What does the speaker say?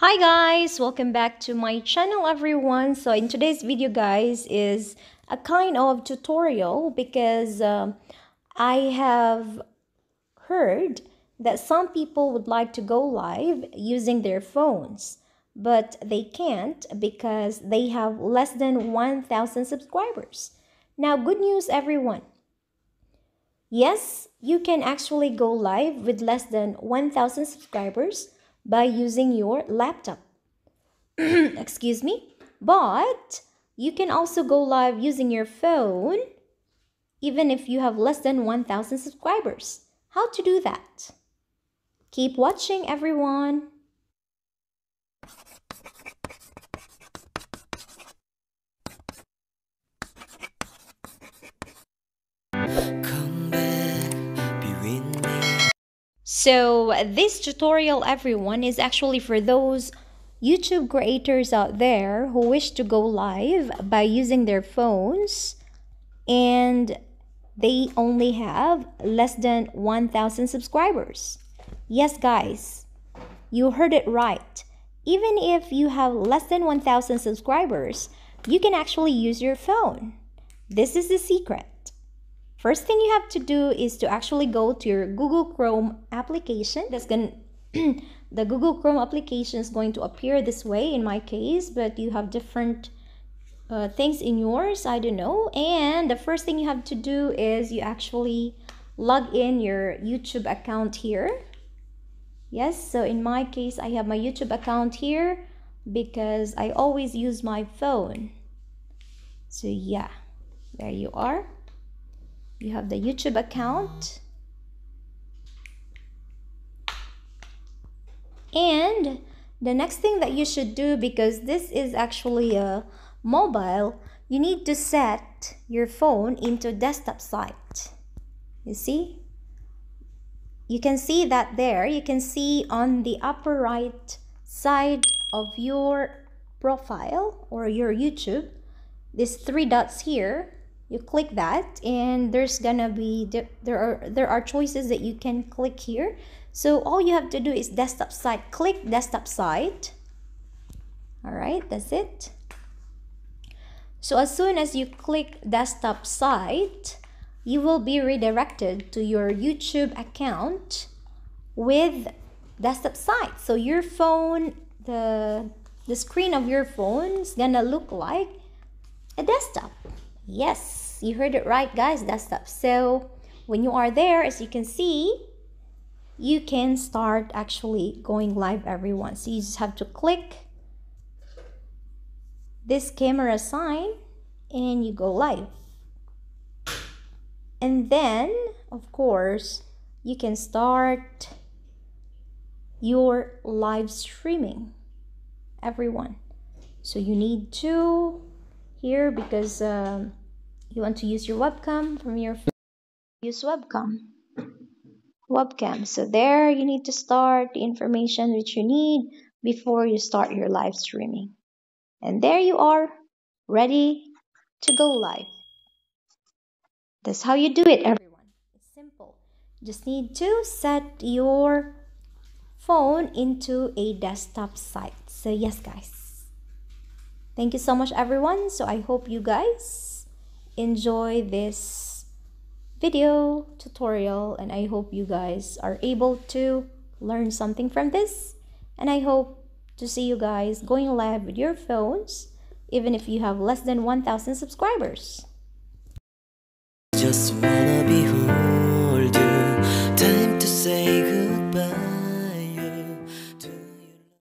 Hi guys, welcome back to my channel everyone. So in today's video guys is a kind of tutorial because I have heard that some people would like to go live using their phones, but they can't because they have less than 1,000 subscribers. Now good news everyone, yes, you can actually go live with less than 1,000 subscribers by using your laptop. Excuse me, but you can also go live using your phone even if you have less than 1,000 subscribers. How to do that? Keep watching everyone. So this tutorial everyone is actually for those YouTube creators out there who wish to go live by using their phones and they only have less than 1,000 subscribers. Yes guys, you heard it right. Even if you have less than 1,000 subscribers, you can actually use your phone. This is the secret. First thing you have to do is to actually go to your Google Chrome application. The Google Chrome application is going to appear this way in my case, but you have different things in yours, I don't know. And the first thing you have to do is you actually log in your YouTube account here. Yes, so in my case, I have my YouTube account here because I always use my phone. So yeah, there you are. You have the YouTube account, and the next thing that you should do, because this is actually a mobile, you need to set your phone into desktop site. You see, you can see that there, you can see on the upper right side of your profile or your YouTube, these three dots here. You click that and there's gonna be there are choices that you can click here. So all you have to do is desktop site. Click desktop site. All right, that's it. So as soon as you click desktop site, you will be redirected to your YouTube account with desktop site. So your phone, the screen of your phone is gonna look like a desktop. Yes, you heard it right guys, desktop. So when you are there, as you can see, you can start actually going live everyone. So you just have to click this camera sign and you go live. And then of course you can start your live streaming everyone. So you need to here because you want to use your webcam from your phone. Use webcam. So there you need to start the information which you need before you start your live streaming, and there you are, ready to go live. That's how you do it everyone. It's simple. You just need to set your phone into a desktop site. So yes guys, thank you so much everyone. So I hope you guys enjoy this video tutorial, and I hope you guys are able to learn something from this, and I hope to see you guys going live with your phones even if you have less than 1,000 subscribers. Just wanna be home.